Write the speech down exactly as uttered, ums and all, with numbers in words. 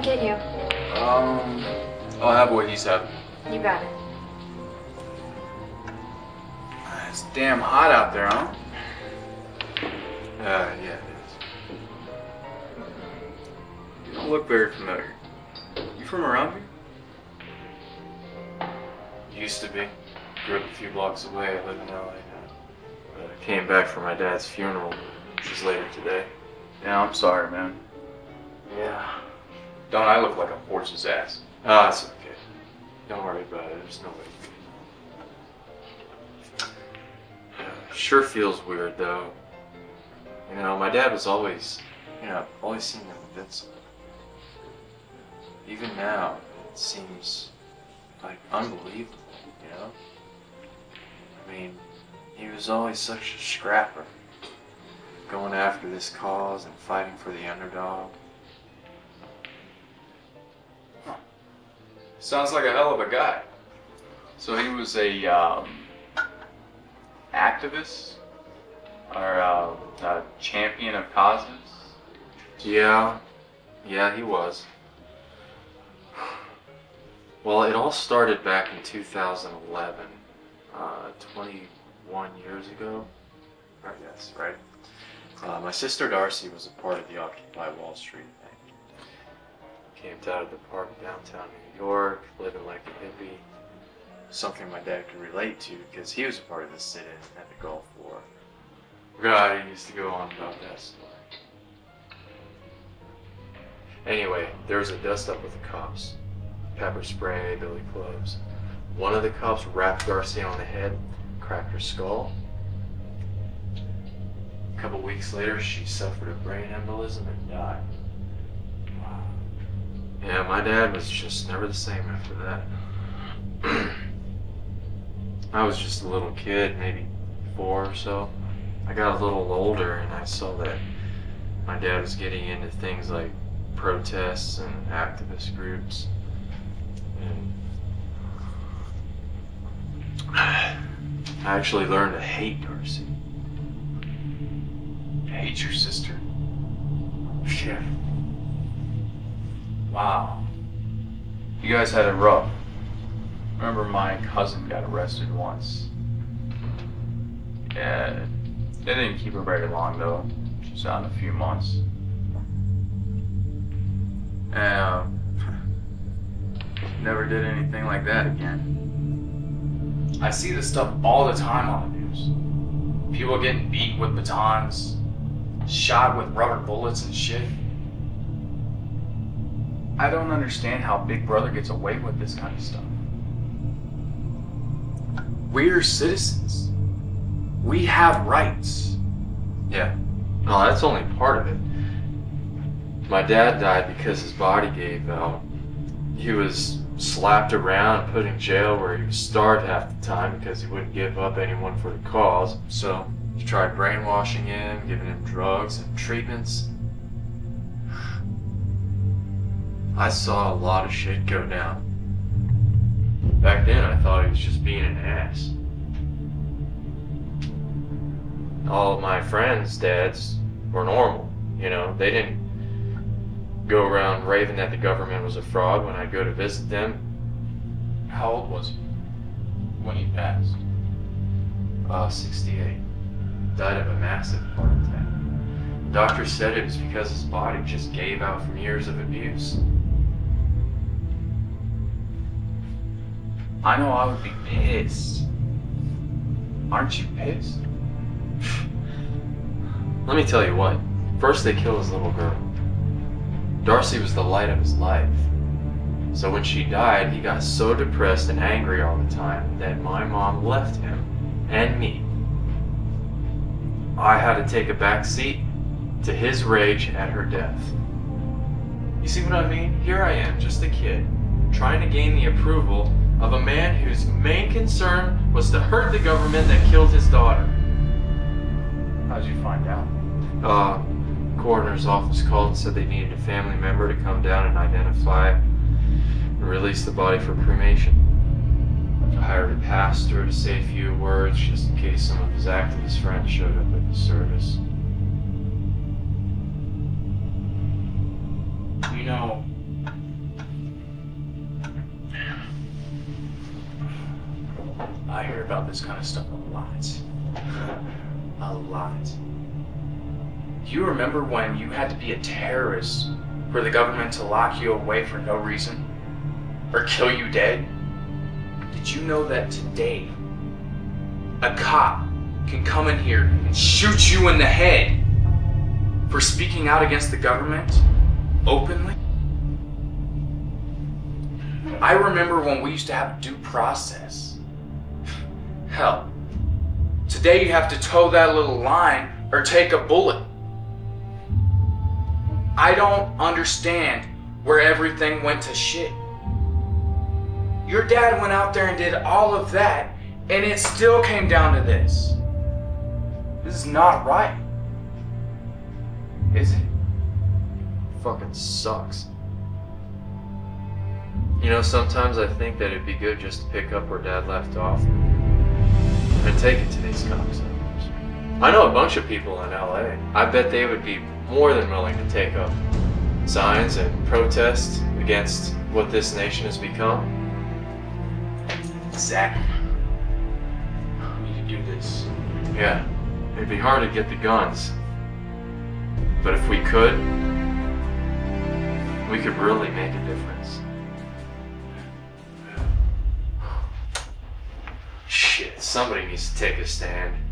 can I get you? Um, I'll have what he's having. You got it. It's damn hot out there, huh? Uh, yeah, it is. You don't look very familiar. You from around here? Used to be. Grew up a few blocks away. I live in L A now. But I came back for my dad's funeral, which is later today. Yeah, I'm sorry, man. Yeah. Don't I look like a horse's ass? Ah, it's okay. Don't worry about it. There's no way. It sure feels weird, though. You know, my dad was always, you know, I've always seemed invincible. Even now, it seems, like, unbelievable, you know? I mean, he was always such a scrapper, going after this cause and fighting for the underdog. Huh. Sounds like a hell of a guy. So he was a, um, activist? Or, uh, a champion of causes? Yeah. Yeah, he was. Well, it all started back in two thousand eleven, uh, twenty-one years ago, I guess, right? Uh, my sister Darcy was a part of the Occupy Wall Street thing. Camped out at the park in downtown New York, living like a hippie. Something my dad could relate to because he was a part of the sit-in at the Gulf War. God, he used to go on about that story. Anyway, there was a dust-up with the cops. Pepper spray, billy clubs. One of the cops rapped Darcy on the head, cracked her skull. A couple weeks later, she suffered a brain embolism and died. Wow. Yeah, my dad was just never the same after that. I was just a little kid, maybe four or so. I got a little older and I saw that my dad was getting into things like protests and activist groups. And I actually learned to hate Darcy. Hate your sister? Yeah. Wow. You guys had it rough. Remember my cousin got arrested once. Yeah. They didn't keep her very long though. She was out in a few months. And, uh, never did anything like that again. I see this stuff all the time on the news. People getting beat with batons, shot with rubber bullets and shit. I don't understand how Big Brother gets away with this kind of stuff. We're citizens. We have rights. Yeah. No, that's only part of it. My dad died because his body gave out. He was slapped around, put in jail where he was starved half the time because he wouldn't give up anyone for the cause. So he tried brainwashing him, giving him drugs and treatments. I saw a lot of shit go down. Back then, I thought he was just being an ass. All of my friends' dads were normal, you know. They didn't go around raving that the government was a fraud when I'd go to visit them. How old was he when he passed? Uh, sixty-eight. Died of a massive heart attack. The doctor said it was because his body just gave out from years of abuse. I know I would be pissed. Aren't you pissed? Let me tell you what. First they killed his little girl. Darcy was the light of his life. So when she died, he got so depressed and angry all the time that my mom left him and me. I had to take a back seat to his rage at her death. You see what I mean? Here I am, just a kid, trying to gain the approval of a man whose main concern was to hurt the government that killed his daughter. How'd you find out? Uh, coroner's office called and said they needed a family member to come down and identify and release the body for cremation. I hired a pastor to say a few words just in case some of his activist friends showed up at the service. You know, this kind of stuff a lot. A lot. Do you remember when you had to be a terrorist for the government to lock you away for no reason? Or kill you dead? Did you know that today, a cop can come in here and shoot you in the head for speaking out against the government openly? I remember when we used to have due process. Hell, today you have to toe that little line or take a bullet. I don't understand where everything went to shit. Your dad went out there and did all of that, and it still came down to this. This is not right. Is it? It fucking sucks. You know, sometimes I think that it'd be good just to pick up where Dad left off and take it to these cocksuckers. I know a bunch of people in L A. I bet they would be more than willing to take up signs and protest against what this nation has become. Zach, we need to do this. Yeah, it'd be hard to get the guns. But if we could, we could really make a difference. Shit, somebody needs to take a stand.